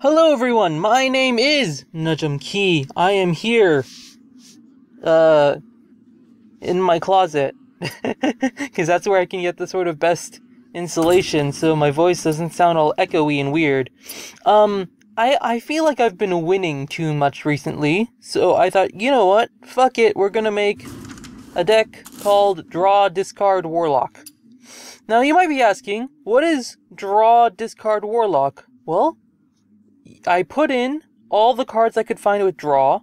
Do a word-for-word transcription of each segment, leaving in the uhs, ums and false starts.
Hello everyone, my name is Nujum Key. I am here, uh, in my closet, because that's where I can get the sort of best insulation, so my voice doesn't sound all echoey and weird. Um, I, I feel like I've been winning too much recently, so I thought, you know what, fuck it, we're gonna make a deck called Draw, Discard, Warlock. Now you might be asking, what is Draw, Discard, Warlock? Well, I put in all the cards I could find with Draw,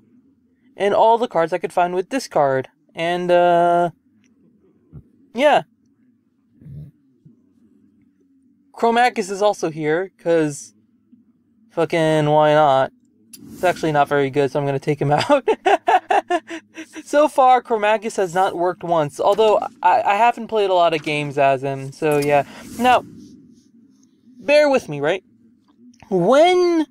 and all the cards I could find with Discard, and, uh, yeah. Chromaggus is also here, because fucking why not? It's actually not very good, so I'm going to take him out. So far, Chromaggus has not worked once, although I, I haven't played a lot of games as him, so yeah. Now, bear with me, right? When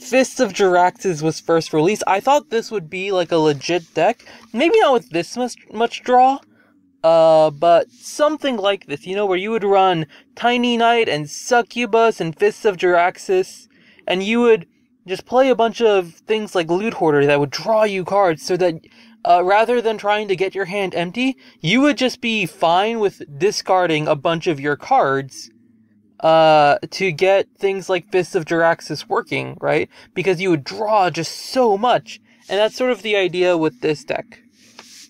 Fists of Jaraxxus was first released, I thought this would be like a legit deck. Maybe not with this much, much draw, uh, but something like this, you know, where you would run Tiny Knight and Succubus and Fists of Jaraxxus, and you would just play a bunch of things like Loot Hoarder that would draw you cards so that uh, rather than trying to get your hand empty, you would just be fine with discarding a bunch of your cards Uh, to get things like Fists of Jaraxxus working, right? Because you would draw just so much. And that's sort of the idea with this deck.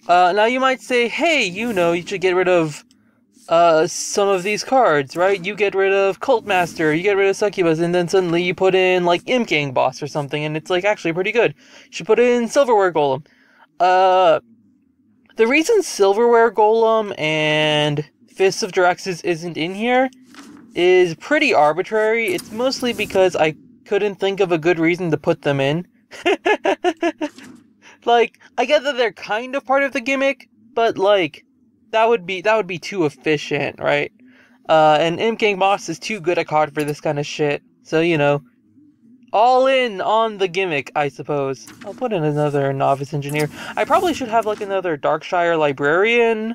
Uh, now you might say, hey, you know, you should get rid of, uh, some of these cards, right? You get rid of Cultmaster, you get rid of Succubus, and then suddenly you put in, like, Imp Gang Boss or something, and it's, like, actually pretty good. You should put in Silverware Golem. Uh, the reason Silverware Golem and Fists of Jaraxxus isn't in here is pretty arbitrary. It's mostly because I couldn't think of a good reason to put them in. Like, I get that they're kind of part of the gimmick, but like, that would be that would be too efficient, right? Uh, and Imp Gang Boss is too good a card for this kind of shit. So, you know, all in on the gimmick, I suppose. I'll put in another Novice Engineer. I probably should have like another Darkshire Librarian.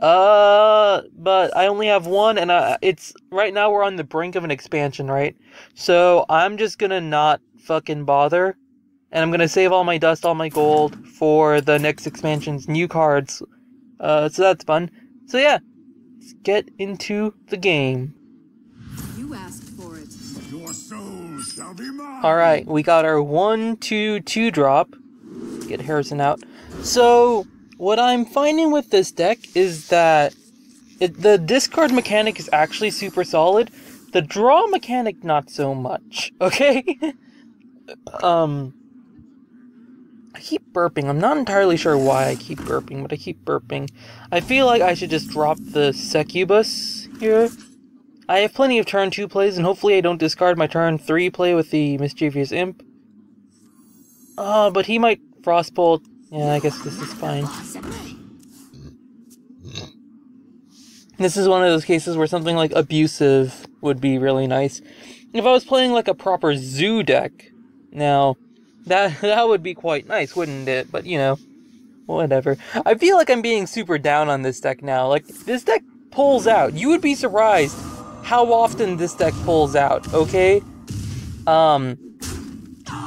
Uh, but I only have one, and uh, it's, right now we're on the brink of an expansion, right? So I'm just gonna not fucking bother, and I'm gonna save all my dust, all my gold for the next expansion's new cards. Uh, so that's fun. So yeah, let's get into the game. You asked for it. Your soul shall be mine. All right, we got our one, two, two drop. Get Harrison out. So what I'm finding with this deck is that it, the discard mechanic is actually super solid. The draw mechanic, not so much, okay? um, I keep burping. I'm not entirely sure why I keep burping, but I keep burping. I feel like I should just drop the Succubus here. I have plenty of turn two plays, and hopefully I don't discard my turn three play with the Mischievous Imp. Uh, but he might Frostbolt. Yeah, I guess this is fine. This is one of those cases where something like abusive would be really nice. If I was playing like a proper zoo deck, now, that that would be quite nice, wouldn't it? But, you know, whatever. I feel like I'm being super down on this deck now. Like, this deck pulls out. You would be surprised how often this deck pulls out, okay? Um,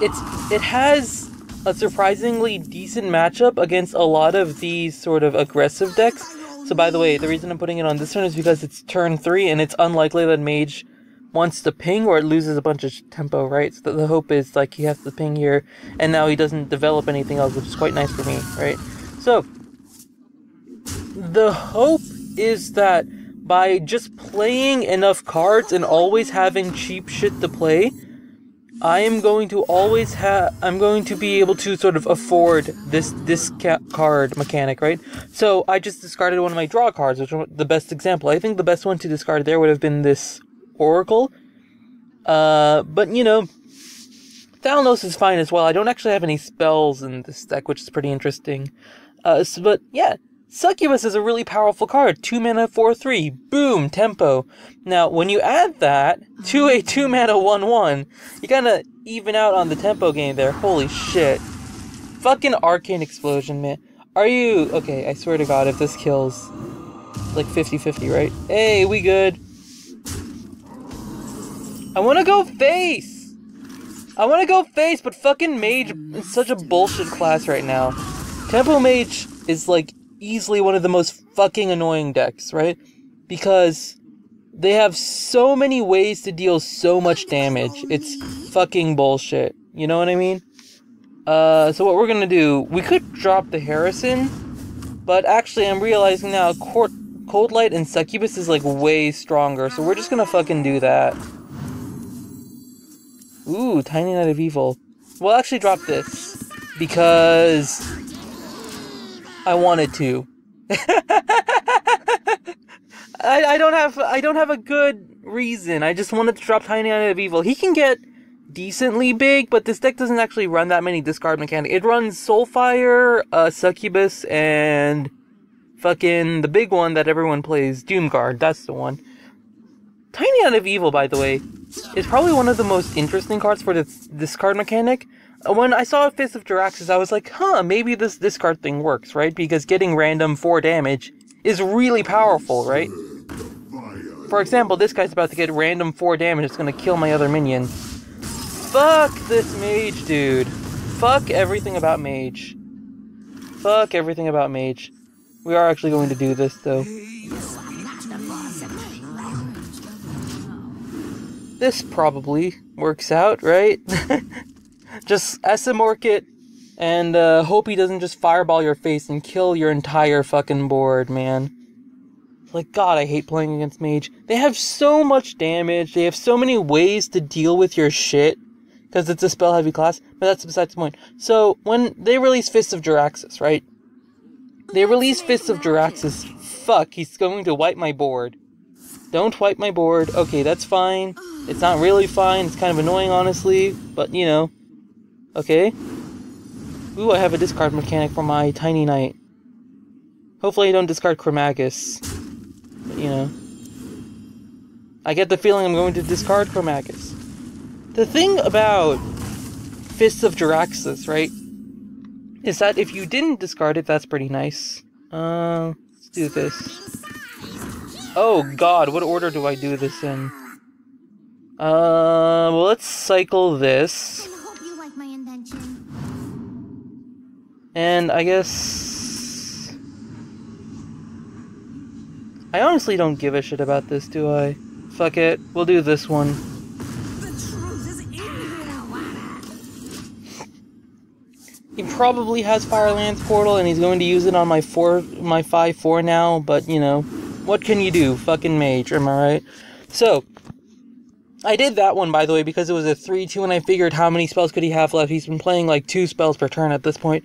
it's, it has a surprisingly decent matchup against a lot of these sort of aggressive decks. So by the way, the reason I'm putting it on this turn is because it's turn three and it's unlikely that Mage wants to ping or it loses a bunch of tempo, right? So the hope is like he has to ping here and now he doesn't develop anything else, which is quite nice for me, right? So the hope is that by just playing enough cards and always having cheap shit to play, I am going to always have, I'm going to be able to sort of afford this discard mechanic, right? So I just discarded one of my draw cards, which was the best example. I think the best one to discard there would have been this Oracle. Uh, but you know, Thalnos is fine as well. I don't actually have any spells in this deck, which is pretty interesting. Uh, so, but yeah, Succubus is a really powerful card. two mana, four three. Boom! Tempo. Now, when you add that to a two mana, one one, you kinda even out on the tempo game there. Holy shit. Fucking Arcane Explosion, man. Are you... Okay, I swear to God, if this kills, like, fifty fifty, right? Hey, we good. I wanna go face! I want to go face, but fucking Mage is such a bullshit class right now. Tempo Mage is, like, easily one of the most fucking annoying decks, right? Because they have so many ways to deal so much damage. It's fucking bullshit. You know what I mean? Uh, so what we're gonna do, we could drop the Harrison, but actually I'm realizing now Court, Cold Light and Succubus is, like, way stronger, so we're just gonna fucking do that. Ooh, Tiny Knight of Evil. We'll actually drop this, because I wanted to. I, I don't have, I don't have a good reason, I just wanted to drop Tiny Knight of Evil. He can get decently big, but this deck doesn't actually run that many discard mechanics. It runs Soulfire, uh, Succubus, and fucking the big one that everyone plays, Doomguard. That's the one. Tiny Knight of Evil, by the way, is probably one of the most interesting cards for this discard mechanic. When I saw Fists of Jaraxxus, I was like, huh, maybe this discard thing works, right? Because getting random four damage is really powerful, right? For example, this guy's about to get random four damage. It's gonna kill my other minion. Fuck this Mage, dude. Fuck everything about Mage. Fuck everything about Mage. We are actually going to do this, though. This probably works out, right? Just S M-orc it, and uh, hope he doesn't just fireball your face and kill your entire fucking board, man. Like, God, I hate playing against Mage. They have so much damage, they have so many ways to deal with your shit, because it's a spell-heavy class, but that's besides the point. So, when they release Fists of Jaraxxus, right? They release Fists of Jaraxxus. Fuck, he's going to wipe my board. Don't wipe my board. Okay, that's fine. It's not really fine. It's kind of annoying, honestly, but, you know. Okay. Ooh, I have a discard mechanic for my Tiny Knight. Hopefully I don't discard Chromaggus. But, you know. I get the feeling I'm going to discard Chromaggus. The thing about Fists of Jaraxxus, right, is that if you didn't discard it, that's pretty nice. Uh, let's do this. Oh god, what order do I do this in? Uh, well, let's cycle this. I hope you like my invention. And I guess... I honestly don't give a shit about this, do I? Fuck it, we'll do this one. He probably has Firelands Portal, and he's going to use it on my four, my five four now, but, you know, what can you do? Fucking Mage, am I right? So, I did that one, by the way, because it was a three two, and I figured how many spells could he have left. He's been playing, like, two spells per turn at this point.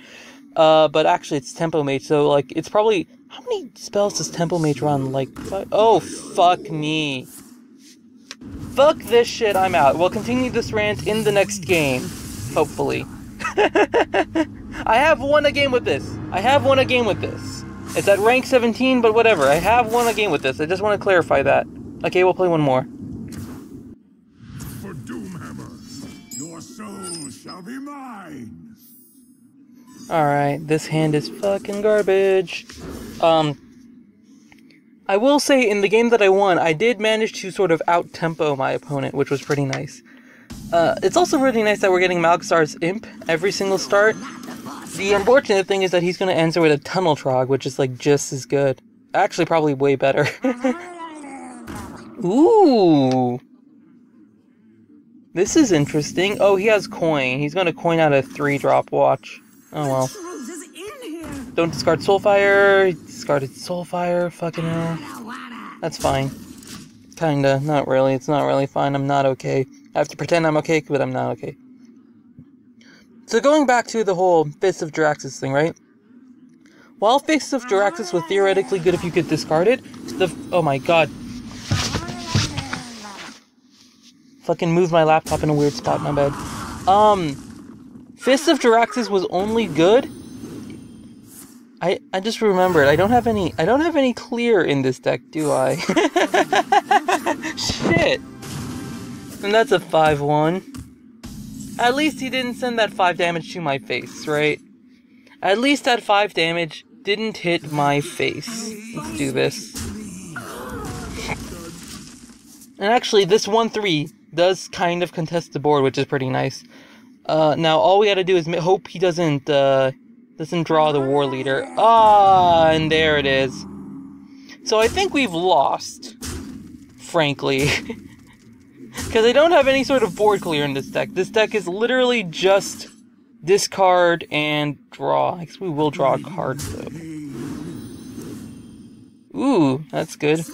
Uh, but actually, it's Tempo Mage, so, like, it's probably... How many spells does Tempo Mage run? Like, five? Oh, fuck me. Fuck this shit, I'm out. We'll continue this rant in the next game, hopefully. I have won a game with this. I have won a game with this. It's at rank seventeen, but whatever. I have won a game with this. I just want to clarify that. Okay, we'll play one more. For Doomhammer, your soul shall be mine. Alright, this hand is fucking garbage. Um, I will say, in the game that I won, I did manage to sort of out-tempo my opponent, which was pretty nice. Uh, it's also really nice that we're getting Malchezaar's Imp every single start. The unfortunate thing is that he's going to answer with a Tunnel Trog, which is, like, just as good. Actually, probably way better. Ooh! This is interesting. Oh, he has Coin. He's going to Coin out a three drop, watch. Oh, well. Don't discard Soulfire. He discarded Soulfire. Fucking hell. That's fine. Kinda. Not really. It's not really fine. I'm not okay. I have to pretend I'm okay, but I'm not okay. So going back to the whole Fists of Jaraxxus thing, right? While Fists of Jaraxxus was theoretically good if you could discard it, the... Oh my god. Fucking moved my laptop in a weird spot, my bad. Um, Fists of Jaraxxus was only good... I, I just remembered, I don't have any... I don't have any clear in this deck, do I? Shit! And that's a five one. At least he didn't send that five damage to my face, right? At least that five damage didn't hit my face. Let's do this. And actually, this one three does kind of contest the board, which is pretty nice. Uh, now all we gotta do is hope he doesn't uh, doesn't draw the war leader. Ah, and there it is. So I think we've lost, frankly, because I don't have any sort of board clear in this deck. This deck is literally just discard and draw. I guess we will draw a card though. Ooh, that's good.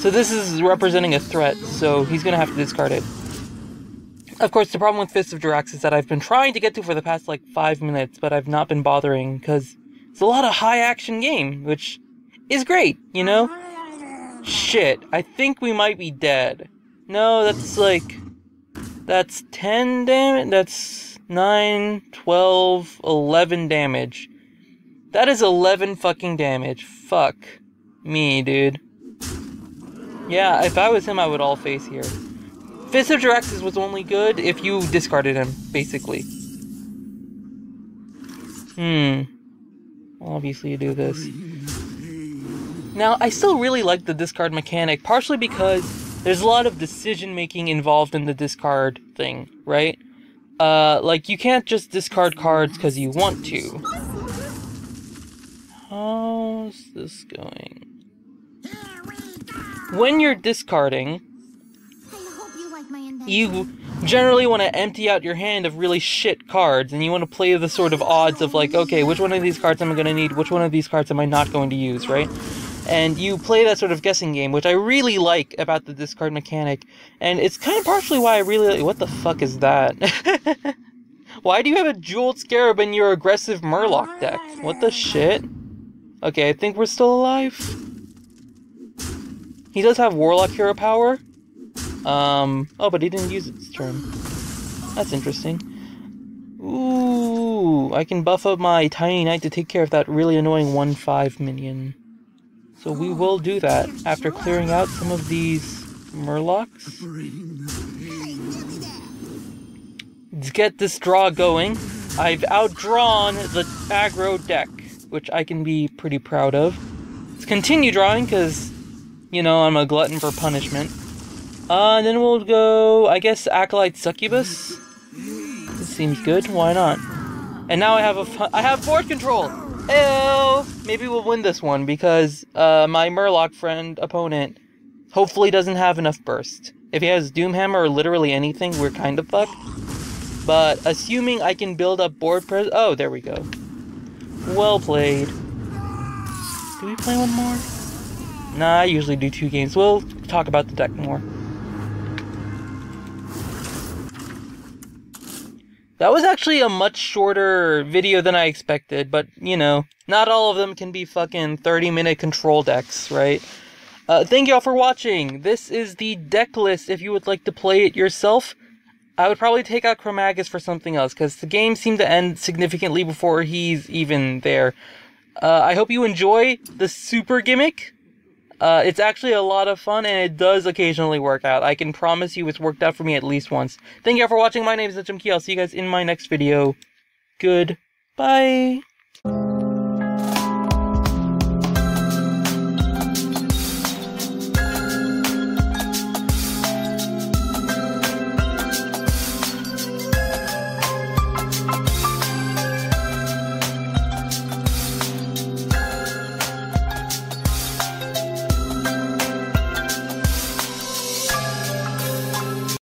So this is representing a threat, so he's going to have to discard it. Of course, the problem with Fists of Jaraxxus that I've been trying to get to for the past, like, five minutes, but I've not been bothering, because it's a lot of high-action game, which is great, you know? Shit, I think we might be dead. No, that's, like, that's ten damage, that's nine, twelve, eleven damage. That is eleven fucking damage. Fuck me, dude. Yeah, if I was him, I would all face here. Fists of Jaraxxus was only good if you discarded him, basically. Hmm. Obviously you do this. Now, I still really like the discard mechanic, partially because there's a lot of decision-making involved in the discard thing, right? Uh, like, you can't just discard cards because you want to. How's this going? When you're discarding, you generally want to empty out your hand of really shit cards, and you want to play the sort of odds of like, okay, which one of these cards am I going to need, which one of these cards am I not going to use, right? And you play that sort of guessing game, which I really like about the discard mechanic, and it's kind of partially why I really like... What the fuck is that? Why do you have a Jeweled Scarab in your aggressive Murloc deck? What the shit? Okay, I think we're still alive. He does have Warlock Hero Power. Um, oh, but he didn't use it this turn. That's interesting. Ooh, I can buff up my Tiny Knight to take care of that really annoying one five minion. So we will do that after clearing out some of these Murlocs. Let's get this draw going. I've outdrawn the aggro deck, which I can be pretty proud of. Let's continue drawing, because... you know, I'm a glutton for punishment. Uh, and then we'll go, I guess, Acolyte Succubus? This seems good, why not? And now I have a fun- I have board control! Ew! Maybe we'll win this one, because, uh, my Murloc friend, opponent, hopefully doesn't have enough burst. If he has Doomhammer or literally anything, we're kind of fucked. But, assuming I can build up board pres- oh, there we go. Well played. Do we play one more? Nah, I usually do two games. We'll talk about the deck more. That was actually a much shorter video than I expected, but, you know, not all of them can be fucking thirty minute control decks, right? Uh, thank y'all for watching! This is the deck list if you would like to play it yourself. I would probably take out Chromaggus for something else, because the game seemed to end significantly before he's even there. Uh, I hope you enjoy the super gimmick. Uh, it's actually a lot of fun, and it does occasionally work out. I can promise you it's worked out for me at least once. Thank you all for watching. My name is Nujum Key. I'll see you guys in my next video. Goodbye.